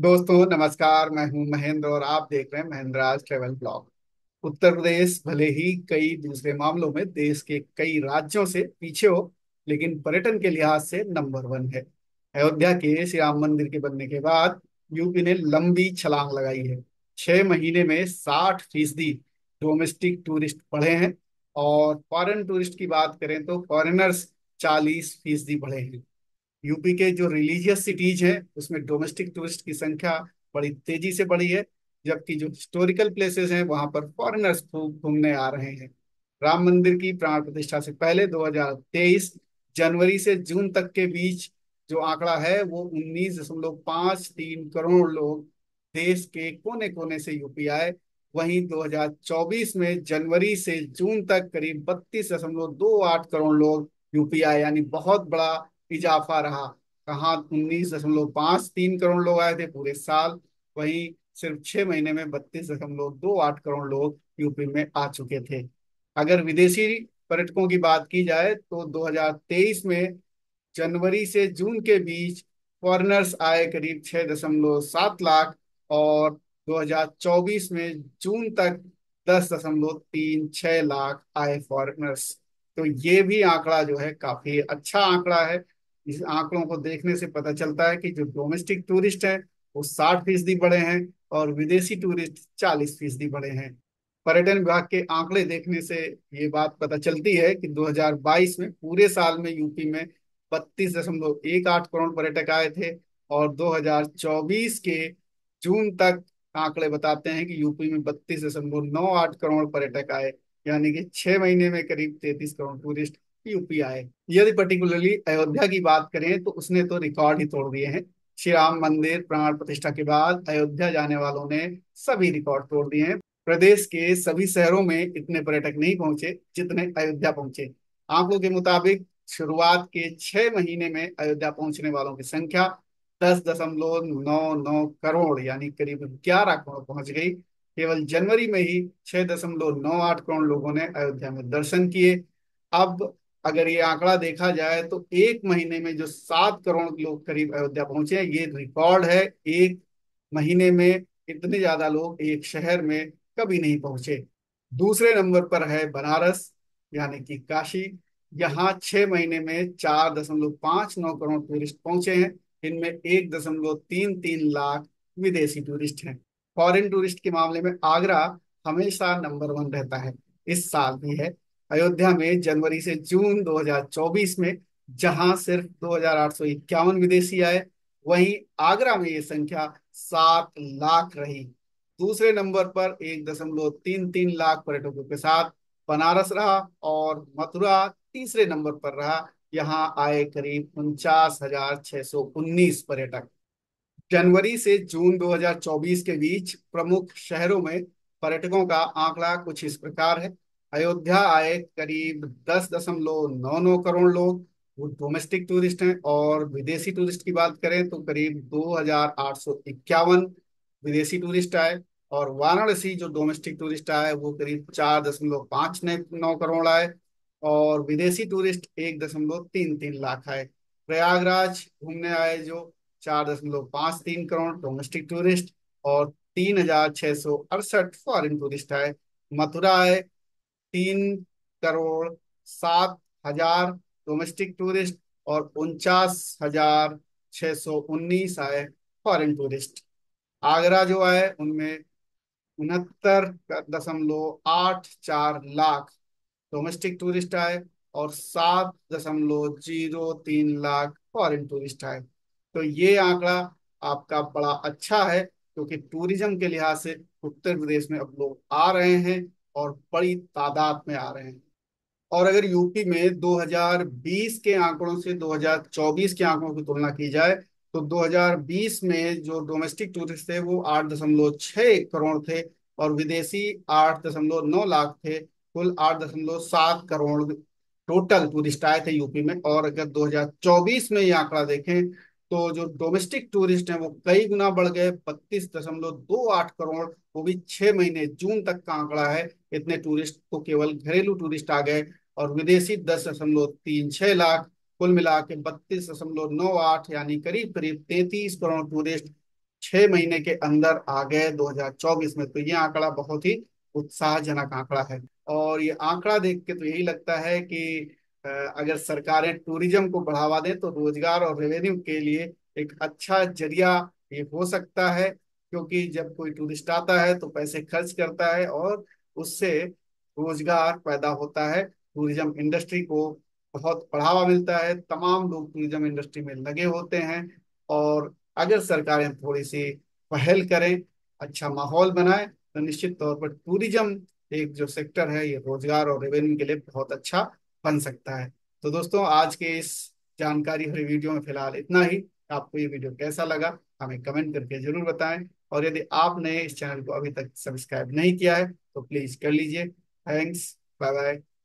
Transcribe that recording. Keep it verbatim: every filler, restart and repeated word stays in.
दोस्तों नमस्कार, मैं हूं महेंद्र और आप देख रहे हैं महेंद्र राज ट्रेवल ब्लॉग। उत्तर प्रदेश भले ही कई दूसरे मामलों में देश के कई राज्यों से पीछे हो, लेकिन पर्यटन के लिहाज से नंबर वन है। अयोध्या के श्री राम मंदिर के बनने के बाद यूपी ने लंबी छलांग लगाई है। छह महीने में साठ फीसदी डोमेस्टिक टूरिस्ट बढ़े हैं और फॉरेन टूरिस्ट की बात करें तो फॉरेनर्स चालीस फीसदी बढ़े हैं। यूपी के जो रिलीजियस सिटीज हैं उसमें डोमेस्टिक टूरिस्ट की संख्या बड़ी तेजी से बढ़ी है, जबकि जो हिस्टोरिकल प्लेसेस हैं वहां पर फॉरेनर्स खूब घूमने आ रहे हैं। राम मंदिर की प्राण प्रतिष्ठा से पहले दो हज़ार तेईस जनवरी से जून तक के बीच जो आंकड़ा है वो उन्नीस दशमलव पाँच तीन करोड़ लोग देश के कोने कोने से यूपी आए। वहीं दो हज़ार चौबीस में जनवरी से जून तक करीब बत्तीस दशमलव दो आठ करोड़ लोग यूपी आए, यानी बहुत बड़ा इजाफा रहा। कहाँ उन्नीस दशमलव पाँच तीन करोड़ लोग आए थे पूरे साल, वहीं सिर्फ छह महीने में बत्तीस दशमलव दो आठ करोड़ लोग यूपी में आ चुके थे। अगर विदेशी पर्यटकों की बात की जाए तो दो हज़ार तेईस में जनवरी से जून के बीच फॉरेनर्स आए करीब छह दशमलव सात लाख और दो हज़ार चौबीस में जून तक दस दशमलव तीन छह लाख आए फॉरेनर्स। तो ये भी आंकड़ा जो है काफी अच्छा आंकड़ा है। इस आंकड़ों को देखने से पता चलता है कि जो डोमेस्टिक टूरिस्ट हैं वो साठ फीसदी बढ़े हैं और विदेशी टूरिस्ट चालीस फीसदी बढ़े हैं। पर्यटन विभाग के आंकड़े देखने से ये बात पता चलती है कि दो हज़ार बाईस में पूरे साल में यूपी में बत्तीस दशमलव एक आठ करोड़ पर्यटक आए थे और दो हज़ार चौबीस के जून तक आंकड़े बताते हैं कि यूपी में बत्तीस दशमलव नौ आठ करोड़ पर्यटक आए, यानी कि छह महीने में करीब तैंतीस करोड़ टूरिस्ट यूपी आए। यदि पर्टिकुलरली अयोध्या की बात करें तो उसने तो रिकॉर्ड ही तोड़ दिए हैं। श्री राम मंदिर प्राण प्रतिष्ठा के बाद अयोध्या जाने वालों ने सभी रिकॉर्ड तोड़ दिए हैं। प्रदेश के सभी शहरों में इतने पर्यटक नहीं पहुंचे जितने अयोध्या पहुंचे। आंकड़ों के मुताबिक शुरुआत के छह महीने में अयोध्या पहुंचने वालों की संख्या दस दशमलव नौ नौ करोड़ यानी करीब ग्यारह करोड़ पहुंच गई। केवल जनवरी में ही छह दशमलव नौ आठ करोड़ लोगों ने अयोध्या में दर्शन किए। अब अगर ये आंकड़ा देखा जाए तो एक महीने में जो सात करोड़ लोग करीब अयोध्या पहुंचे, ये रिकॉर्ड है। एक महीने में इतने ज्यादा लोग एक शहर में कभी नहीं पहुंचे। दूसरे नंबर पर है बनारस यानी कि काशी। यहाँ छह महीने में चार दशमलव पांच नौ करोड़ टूरिस्ट पहुंचे हैं, इनमें एक दशमलव तीन तीन लाख विदेशी टूरिस्ट हैं। फॉरेन टूरिस्ट के मामले में आगरा हमेशा नंबर वन रहता है, इस साल भी है। अयोध्या में जनवरी से जून दो हज़ार चौबीस में जहां सिर्फ दो हजार आठ सौ इक्यावन विदेशी आए, वहीं आगरा में ये संख्या सात लाख रही। दूसरे नंबर पर एक दशमलव तीन तीन लाख पर्यटकों के साथ बनारस रहा और मथुरा तीसरे नंबर पर रहा। यहां आए करीब उनचास हजार छह सौ उन्नीस पर्यटक। जनवरी से जून दो हज़ार चौबीस के बीच प्रमुख शहरों में पर्यटकों का आंकड़ा कुछ इस प्रकार है। अयोध्या आए करीब दस दशमलव नौ नौ करोड़ लोग, वो डोमेस्टिक टूरिस्ट हैं, और विदेशी टूरिस्ट की बात करें तो करीब दो हजार आठ सौ इक्यावन विदेशी टूरिस्ट आए। और वाराणसी जो डोमेस्टिक टूरिस्ट आए वो करीब चार दशमलव पाँच नौ करोड़ आए और विदेशी टूरिस्ट एक दशमलव तीन तीन लाख आए। प्रयागराज घूमने आए जो चार दशमलव पाँच तीन करोड़ डोमेस्टिक टूरिस्ट और तीन हजार छः सौ अड़सठ फॉरेन टूरिस्ट आए। मथुरा आए तीन करोड़ सात हजार डोमेस्टिक टूरिस्ट और उनचास हजार छः सौ उन्नीस आए फॉरेन टूरिस्ट। आगरा जो आए उनमें उनहत्तर दशमलव आठ चार लाख डोमेस्टिक टूरिस्ट आए और सात दशमलव जीरो तीन लाख फॉरेन टूरिस्ट आए। तो ये आंकड़ा आपका बड़ा अच्छा है, क्योंकि टूरिज्म के लिहाज से उत्तर प्रदेश में अब लोग आ रहे हैं और बड़ी तादाद में आ रहे हैं। और अगर यूपी में दो हज़ार बीस के आंकड़ों से दो हज़ार चौबीस के आंकड़ों की तुलना की जाए तो दो हज़ार बीस में जो डोमेस्टिक टूरिस्ट थे वो आठ दशमलव छः करोड़ थे और विदेशी आठ दशमलव नौ लाख थे। कुल आठ दशमलव सात करोड़ टोटल टूरिस्ट आए थे यूपी में। और अगर दो हज़ार चौबीस में ये आंकड़ा देखें तो जो डोमेस्टिक टूरिस्ट हैं वो कई गुना बढ़ गए, बत्तीस दशमलव दो आठ करोड़, वो भी छह महीने जून तक का आंकड़ा है। इतने टूरिस्ट को केवल घरेलू टूरिस्ट आ गए और विदेशी दस दशमलव तीन छह लाख। कुल मिला के बत्तीस दशमलव नौ आठ यानी करीब करीब तैंतीस करोड़ टूरिस्ट छह महीने के अंदर आ गए दो हज़ार चौबीस में। तो ये आंकड़ा बहुत ही उत्साहजनक आंकड़ा है और ये आंकड़ा देख के तो यही लगता है कि अगर सरकारें टूरिज्म को बढ़ावा दें तो रोजगार और रेवेन्यू के लिए एक अच्छा जरिया ये हो सकता है, क्योंकि जब कोई टूरिस्ट आता है तो पैसे खर्च करता है और उससे रोजगार पैदा होता है, टूरिज्म इंडस्ट्री को बहुत बढ़ावा मिलता है, तमाम लोग टूरिज्म इंडस्ट्री में लगे होते हैं। और अगर सरकारें थोड़ी सी पहल करें, अच्छा माहौल बनाए तो निश्चित तौर पर टूरिज्म एक जो सेक्टर है ये रोजगार और रेवेन्यू के लिए बहुत अच्छा बन सकता है। तो दोस्तों आज के इस जानकारी भरी वीडियो में फिलहाल इतना ही। आपको ये वीडियो कैसा लगा हमें कमेंट करके जरूर बताएं और यदि आपने इस चैनल को अभी तक सब्सक्राइब नहीं किया है तो प्लीज कर लीजिए। Thanks, bye bye.